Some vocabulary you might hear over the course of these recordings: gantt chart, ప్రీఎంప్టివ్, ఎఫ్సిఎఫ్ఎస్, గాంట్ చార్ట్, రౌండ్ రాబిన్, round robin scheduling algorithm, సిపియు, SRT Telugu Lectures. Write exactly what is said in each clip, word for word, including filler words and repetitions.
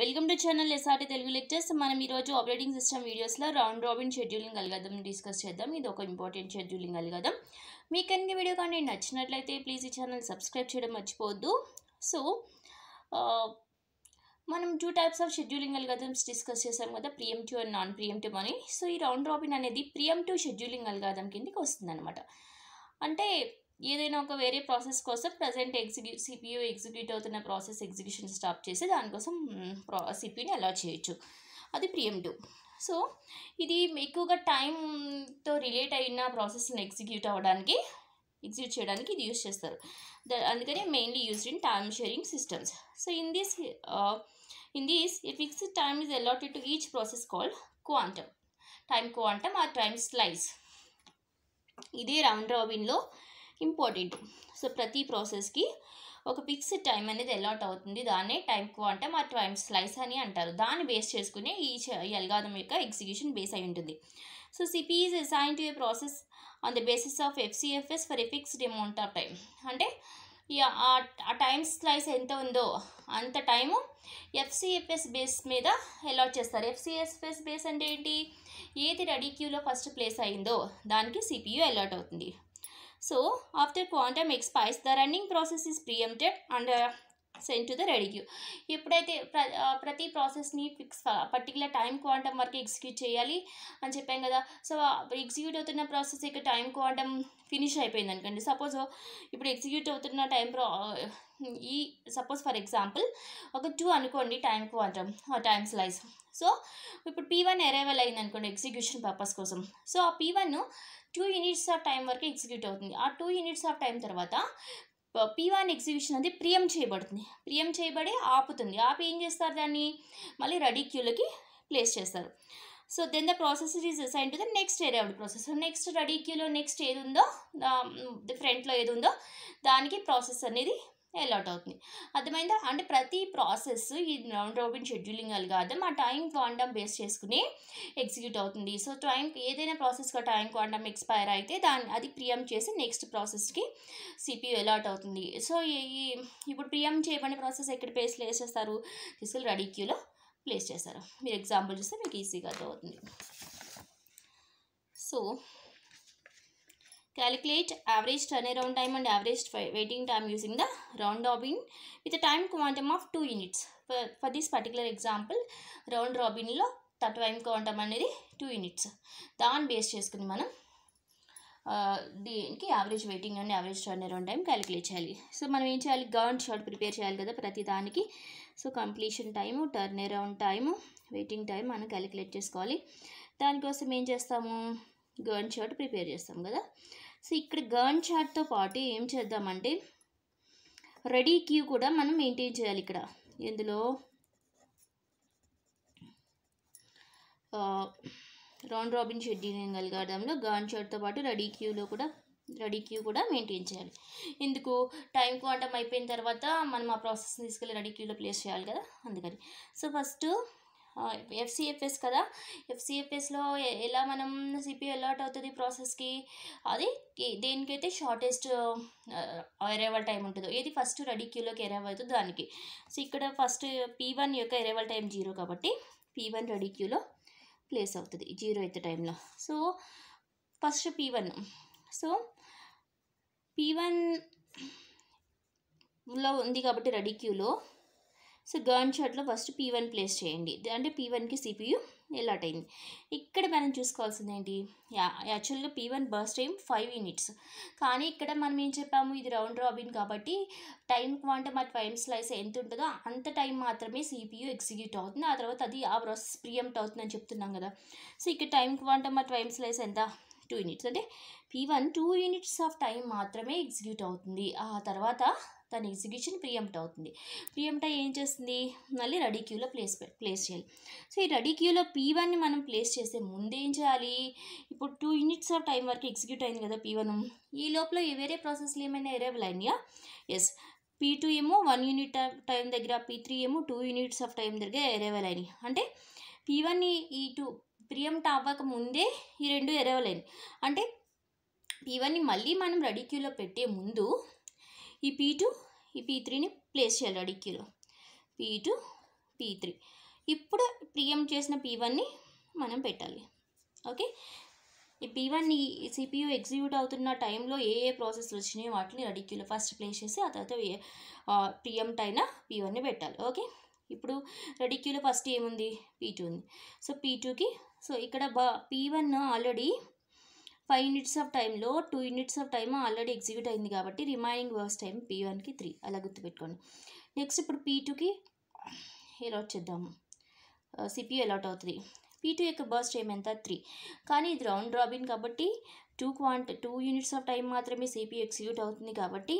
Welcome to channel SRT Telugu lectures. మనం ఈరోజు operating system వీడియోస్లో రౌండ్ రాబిన్ scheduling algorithm discuss చేద్దాం. ఇది ఒక ఇంపార్టెంట్ షెడ్యూలింగ్ అల్గోరిథం. మీకు కనుక వీడియో కానీ నచ్చినట్లయితే ప్లీజ్ ఈ ఛానల్ సబ్స్క్రైబ్ చేయడం మర్చిపోవద్దు. సో మనం two types of scheduling algorithms discuss చేసాం కదా, ప్రీఎంప్టివ్ అండ్ నాన్ ప్రీఎంప్టివ్ అని. సో ఈ రౌండ్ రాబిన్ అనేది ప్రీఎంప్టివ్ షెడ్యూలింగ్ అల్గోరిథం కిందకి వస్తుంది అనమాట. అంటే ఏదైనా ఒక వేరే ప్రాసెస్ కోసం ప్రజెంట్ ఎగ్జిక్యూ సిపియూ ఎగ్జిక్యూట్ అవుతున్న ప్రాసెస్ ఎగ్జిక్యూషన్ స్టాప్ చేసి దానికోసం ప్రా సిపియూని అలా చేయొచ్చు, అది ప్రీఎంప్టివ్. సో ఇది ఎక్కువగా టైంతో రిలేట్ అయిన ప్రాసెస్ని ఎగ్జిక్యూట్ అవ్వడానికి ఎగ్జిక్యూట్ చేయడానికి ఇది యూజ్ చేస్తారు. ద అందుకనే mainly used in time sharing systems. So in this in this a fixed time is allotted to each process called quantum time quantum or time slice. ఇదే round రాబిన్లో important. So ప్రతి ప్రాసెస్కి ఒక fixed time అనేది allot అవుతుంది, దాన్నే time quantum ఆ time slice అని అంటారు. దాన్ని బేస్ చేసుకునే ఈ అల్గోరిథం యొక్క ఎగ్జిక్యూషన్ బేస్ అయి ఉంటుంది. So CPU is assigned to a process on the basis of ఎఫ్సిఎఫ్ఎస్ for a fixed amount of time. అంటే ఆ టైం స్లైస్ ఎంత ఉందో అంత టైము ఎఫ్సిఎఫ్ఎస్ బేస్ మీద అలాట్ చేస్తారు. ఎఫ్సిఎఫ్ఎస్ బేస్ అంటే ఏంటి? ఏది రెడీ క్యూలో ఫస్ట్ ప్లేస్ అయిందో దానికి సిపియు అలాట్ అవుతుంది. So, after quantum expires, the running process is preempted and uh, sent to the ready queue. ఎప్పుడైతే ప్ర ప్రతి ప్రాసెస్ని ఫిక్స్ పర్టికులర్ టైం క్వాంటమ్ వరకు ఎగ్జిక్యూట్ చేయాలి అని చెప్పాం కదా. సో ఎగ్జిక్యూట్ అవుతున్న ప్రాసెస్ యొక్క టైం క్వాంటమ్ ఫినిష్ అయిపోయింది అనుకోండి. సపోజ్ ఇప్పుడు ఎగ్జిక్యూట్ అవుతున్న టైం ప్రా ఈ సపోజ్ ఫర్ ఎగ్జాంపుల్ ఒక టూ అనుకోండి time quantum time slice. So ఇప్పుడు పీ వన్ అరైవల్ అయింది అనుకోండి ఎగ్జిక్యూషన్ పర్పస్ కోసం. సో ఆ P one two units of time వరకు ఎగ్జిక్యూట్ అవుతుంది. ఆ టూ యూనిట్స్ ఆఫ్ టైం తర్వాత పీ వన్ ఎగ్జిక్యూషన్ అది ప్రియం చేయబడుతుంది. ప్రియం చేయబడి ఆపుతుంది. ఆపి ఏం చేస్తారు, దాన్ని మళ్ళీ రెడీ క్యూలకి ప్లేస్ చేస్తారు. So then the process is assigned to the next arrived process. Next ready క్యూలో నెక్స్ట్ ఏది ఉందో ఫ్రంట్లో ఏది ఉందో దానికి ప్రాసెస్ అనేది అలాట్ అవుతుంది. అర్థమైందా? అంటే ప్రతి ప్రాసెస్ ఈ రౌండ్ రాబిన్ షెడ్యూలింగ్ అల్గోరిథం ఆ టైం క్వాంటమ్ బేస్ చేసుకుని ఎగ్జిక్యూట్ అవుతుంది. సో టైం ఏదైనా ప్రాసెస్గా టైం క్వాంటమ్ ఎక్స్పైర్ అయితే దాన్ని అది ప్రియం చేసి నెక్స్ట్ ప్రాసెస్కి సిపియు అలాట్ అవుతుంది. సో ఈ ఇప్పుడు ప్రియం చేయబడిన ప్రాసెస్ ఎక్కడ ప్లేస్ ప్లేస్ చేస్తారు, తీసుకెళ్ళి రెడీ క్యూలో ప్లేస్ చేస్తారు. మీరు ఎగ్జాంపుల్ చూస్తే మీకు ఈజీగా అర్థమవుతుంది. So Calculate average turnaround time and average waiting time using the round robin with a time quantum of two units. For, for this particular example, round robin lo time quantum anedi two units. Dan base cheskuni manam దీనికి average waiting and average turn around time calculate చేయాలి. So మనం ఏం చేయాలి, గాంట్ చార్ట్ prepare చేయాలి కదా ప్రతి దానికి. So completion time, turn around time, waiting time మనం క్యాలిక్యులేట్ చేసుకోవాలి. దానికోసం ఏం చేస్తాము, గాంట్ చార్ట్ ప్రిపేర్ చేస్తాం కదా. సో ఇక్కడ గాంట్ చార్ట్తో పాటు ఏం చేద్దామంటే రెడీ క్యూ కూడా మనం మెయింటైన్ చేయాలి. ఇక్కడ ఇందులో రౌండ్ రాబిన్ షెడ్యూలింగ్ అల్గోరిథంలో గాంట్ చార్ట్తో పాటు రెడీ క్యూలో కూడా రెడీ క్యూ కూడా మెయింటైన్ చేయాలి. ఎందుకు, టైం క్వాంటమ్ అయిపోయిన తర్వాత మనం ఆ ప్రాసెస్ని తీసుకెళ్ళి రెడీ క్యూలో ప్లేస్ చేయాలి కదా, అందుకని. సో ఫస్ట్ ఎఫ్సిఎఫ్ఎస్ కదా, ఎఫ్సిఎఫ్ఎస్లో ఎలా మనం సిపియు అలాట్ అవుతుంది ప్రాసెస్కి, అది దేనికైతే షార్టెస్ట్ అరైవల్ టైం ఉంటుందో, ఏది ఫస్ట్ రెడీ క్యూలోకి అరైవ్ అవుతుందో దానికి. సో ఇక్కడ ఫస్ట్ పీ వన్ యొక్క అరైవల్ టైం జీరో కాబట్టి పీ వన్ రెడీ క్యూలో ప్లేస్ అవుతుంది జీరో అయితే టైంలో. So first P one so P వన్లో ఉంది కాబట్టి రెడీ క్యూలో. సో గాంట్ చార్ట్లో ఫస్ట్ పీ వన్ ప్లేస్ చేయండి, అంటే పీ వన్కి సిపియు అలాట్ అయింది. ఇక్కడ మనం చూసుకోవాల్సింది ఏంటి, యాక్చువల్గా P one burst time five units, కానీ ఇక్కడ మనం ఏం చెప్పాము ఇది రౌండ్ రాబిన్ కాబట్టి టైం క్వాంటమ్ ఆ టైం స్లైస్ ఎంత ఉంటుందో అంత టైం మాత్రమే సిపియు ఎగ్జిక్యూట్ అవుతుంది. ఆ తర్వాత అది ఆ ప్రాసెస్ ప్రియంప్ట్ అవుతుందని చెప్తున్నాం కదా. సో ఇక్కడ టైం క్వాంటమ్ ఆ టైం స్లైస్ ఎంత, టూ యూనిట్స్, అంటే P one two units of time మాత్రమే ఎగ్జిక్యూట్ అవుతుంది. ఆ తర్వాత దాని ఎగ్జిక్యూషన్ ప్రియంప్ట్ అవుతుంది. ప్రియంప్ట్ ఏం చేస్తుంది, మళ్ళీ రెడీ క్యూలో ప్లేస్ ప్లేస్ చేయాలి. సో ఈ రెడీ క్యూలో పీ వన్ని మనం ప్లేస్ చేసే ముందేం చేయాలి, ఇప్పుడు టూ యూనిట్స్ ఆఫ్ టైం వరకు ఎగ్జిక్యూట్ అయింది కదా పీ వన్, ఈ లోపల వేరే ప్రాసెస్లు ఏమైనా అరైవల్ అయినాయా, ఎస్, పీ టూ ఏమో వన్ యూనిట్ టైం దగ్గర, పీ త్రీ ఏమో టూ యూనిట్స్ ఆఫ్ టైం దగ్గర అరైవల్ అయినాయి. అంటే పీ వన్ ఈ టూ ప్రియంప్ట్ అవ్వక ముందే ఈ రెండు అరైవల్ అయినాయి. అంటే పీ వన్ని మళ్ళీ మనం రెడీ క్యూలో పెట్టే ముందు ఈ పీ టూ ఈ పీ త్రీని ప్లేస్ చేయాలి రెడీ క్యూలో. P two P three. ఇప్పుడు preempt చేసిన P one ని మనం పెట్టాలి. ఓకే P one ని C P U execute అవుతున్న టైం లో ఏ ఏ ప్రాసెస్ వచ్చేని వాటిని రెడిక్యూల్ ఫస్ట్ ప్లేస్ చేసి ఆ తర్వాత preempt అయిన P one ని పెట్టాలి. ఓకే ఇప్పుడు రెడిక్యూల్ ఫస్ట్ ఏముంది P two ఉంది. సో P two కి సో ఇక్కడ P one already five units of time లో two units of time already execute అయింది కాబట్టి remaining works time P one కి three అలా గుర్తు పెట్టుకోండి. నెక్స్ట్ ఇప్పుడు P two కి allot చేద్దాము. C P U allot అవుతుంది. P two యొక్క burst time ఎంత three. కానీ ఇది round robin కాబట్టి two quant two units of time మాత్రమే C P U execute అవుతుంది కాబట్టి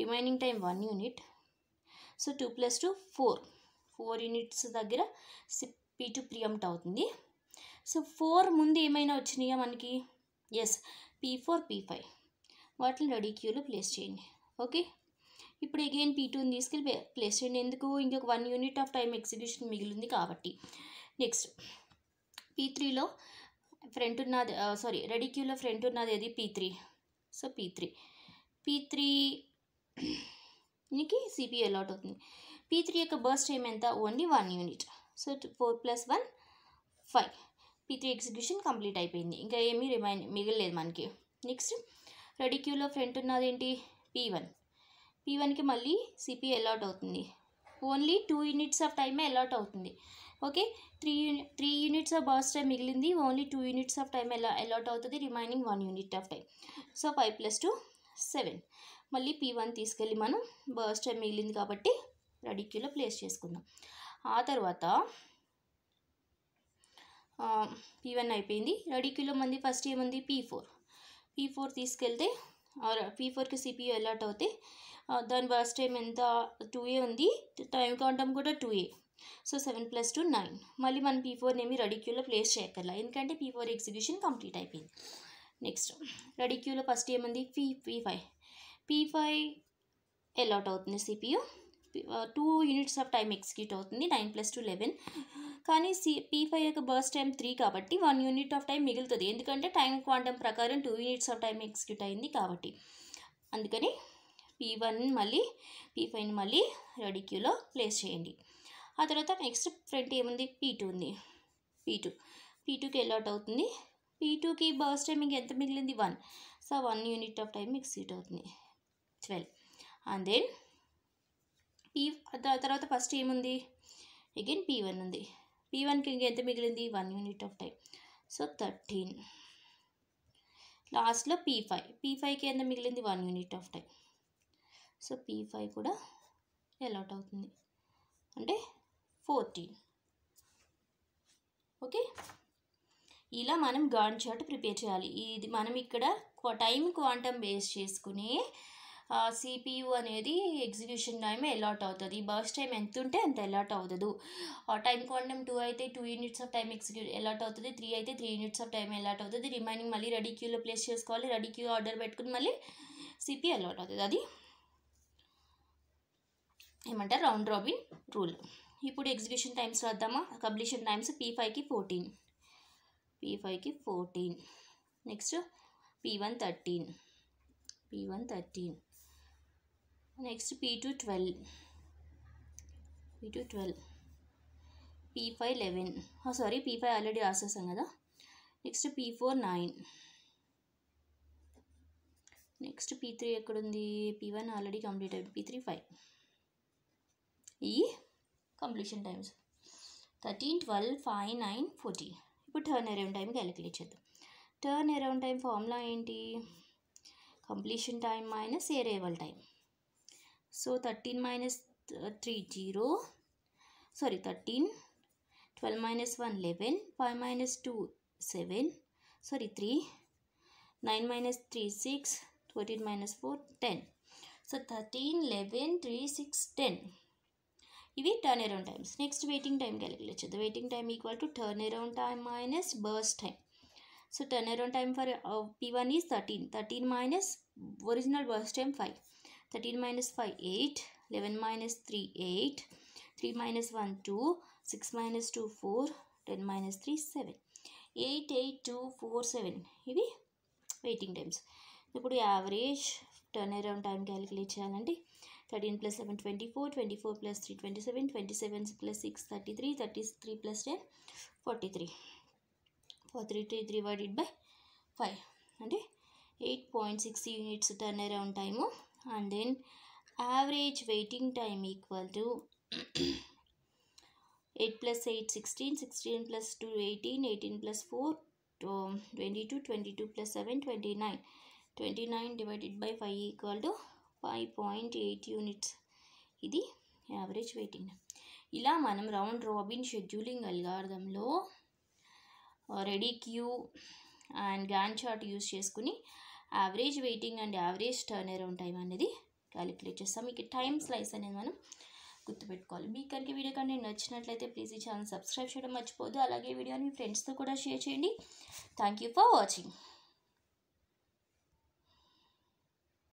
remaining time one unit. So two plus two four four units దగ్గర P two preempt అవుతుంది. సో four ముందు ఏమైనా వచ్చినాయా మనకి yes P four P five వాటిని రెడీ క్యూలో ప్లేస్ చేయండి. ఓకే ఇప్పుడు అగైన్ P two ని తీసుకెళ్ళి ప్లేస్ చేయండి. ఎందుకు ఇంకొక one unit of time execution మిగిలింది కాబట్టి. నెక్స్ట్ P three లో ఫ్రంట్ ఉన్నది సారీ రెడీ క్యూలో ఫ్రంట్ ఉన్నది ఏది P three. So P three P three నికి C P U allot అవుతుంది. P three యొక్క బర్స్ట్ టైం ఎంత only one unit. So four plus one five P three execution complete అయిపోయింది. ఇంకా ఏమీ రిమైన్ మిగిలేదు మనకి. నెక్స్ట్ రెడీ క్యూలో ఫ్రంట్ ఉన్నది ఏంటి P one. P one కి మళ్ళీ C P U allot అవుతుంది. Only two units of time allot అవుతుంది. Okay three three units of burst time మిగిలింది. Only two units of time allot అవుతుంది. Remaining one unit of time. So five plus two seven మళ్ళీ P one తీసుకెళ్ళి మనం burst time మిగిలింది కాబట్టి ready క్యూలో place చేసుకుందాం. ఆ తర్వాత P one అయిపోయింది. రెడీ క్యూలో మంది ఫస్ట్ ఏముంది P four. P four తీసుకెళ్తే P four కి C P U allot అవుతే దాని బర్స్ట్ టైం ఎంత two A ఉంది. టైం కౌంటం కూడా two A. So seven plus two nine మళ్ళీ మనం P four ఏమి రెడీ క్యూలో ప్లేస్ చేయక్కర్లా ఎందుకంటే P four ఎగ్జిక్యూషన్ కంప్లీట్ అయిపోయింది. నెక్స్ట్ రెడీ క్యూలో ఫస్ట్ ఏముంది P five. P five allot అవుతుంది C P U. two units of time execute అవుతుంది nine plus two eleven కానీ P five యొక్క బర్స్ట్ టైం three కాబట్టి one unit of time మిగులుతుంది. ఎందుకంటే టైం క్వాంటం ప్రకారం two units of time execute అయింది కాబట్టి అందుకని P one మళ్ళీ P five మళ్ళీ రెడీ క్యూలో ప్లేస్ చేయండి. ఆ తర్వాత నెక్స్ట్ ఫ్రంట్ ఏముంది P two ఉంది. P two P two కి allot అవుతుంది. P two కి బర్స్ట్ టైం ఎంత మిగిలింది one. So one unit of time execute అవుతుంది twelve అండ్ దెన్ P ఆ తర్వాత ఫస్ట్ ఏముంది అగైన్ P one ఉంది. P one కి ఎంత మిగిలింది one unit of time. So thirteen లాస్ట్లో P five. P five కి ఎంత మిగిలింది one unit of time. So P five కూడా allot అవుతుంది అంటే fourteen. ఓకే ఇలా మనం గాంట్ చార్ట్ ప్రిపేర్ చేయాలి. ఇది మనం ఇక్కడ టైం క్వాంటం బేస్ చేసుకునే C P U అనేది ఎగ్జిక్యూషన్ టైం allot అవుతుంది. బర్స్ట్ టైం ఎంత ఉంటే అంత allot అవుతుంది. టైం క్వాంటం టూ అయితే two units of time execute allot అవుతుంది. త్రీ అయితే three units of time allot అవుతుంది. రిమైనింగ్ మళ్ళీ రెడీ క్యూలో ప్లేస్ చేసుకోవాలి. రెడీ క్యూ ఆర్డర్ పెట్టుకుని మళ్ళీ C P U allot అవుతుంది. అది ఏమంటారు రౌండ్ రాబిన్ రూల్. ఇప్పుడు ఎగ్జిక్యూషన్ టైమ్స్ రాద్దామా. కంప్లీషన్ టైమ్స్ P five కి ఫోర్టీన్ P five కి fourteen next P one thirteen P one thirteen next P two twelve P two twelve P five eleven sorry P five already రాసేసాం కదా. Next P four nine next P three ఎక్కడుంది P one already complete అయింది P three five ఈ completion times thirteen twelve five nine forty. ఇప్పుడు turn around time calculate చేద్దాం. Turn around time formula ఏంటి completion time minus arrival time. So thirteen minus three zero sorry thirteen twelve minus one eleven five minus two seven sorry three nine minus three six fourteen minus four ten. So thirteen eleven three six ten ఇవి turn around times. Next waiting time calculate చేద్దాం. Waiting time equal to turn around time minus burst time. So turn around time for P one is thirteen thirteen minus original burst time five thirteen minus five eight eleven minus three eight three minus one two six minus two four ten minus three seven eight eight two four seven ఇవి waiting times. ఇప్పుడు average turn around time calculate చేయాలంటే thirteen plus seven, twenty-four, twenty-four plus three, twenty-seven, twenty-seven plus six, thirty-three, thirty-three plus ten, forty-three. forty-three divided by five and eight point six units turnaround time, and then average waiting time equal to eight plus eight, sixteen, sixteen plus two, eighteen, eighteen plus four, twenty-two, twenty-two plus seven, twenty-nine, twenty-nine divided by five equal to five point eight units. Idi average waiting. Ila manam round robin scheduling algorithm lo ready queue and gantt chart use cheskuni average waiting and average turnaround time anedi calculate chestam. Meeku time slice anedi manam గుర్తు పెట్టుకోవాలి. మీకు కనుక video కానీ నచ్చినట్లయితే please ఈ channel subscribe చేయడం మర్చిపోదు. అలాగే వీడియోని మీ ఫ్రెండ్స్తో కూడా షేర్ చేయండి. Thank you for watching.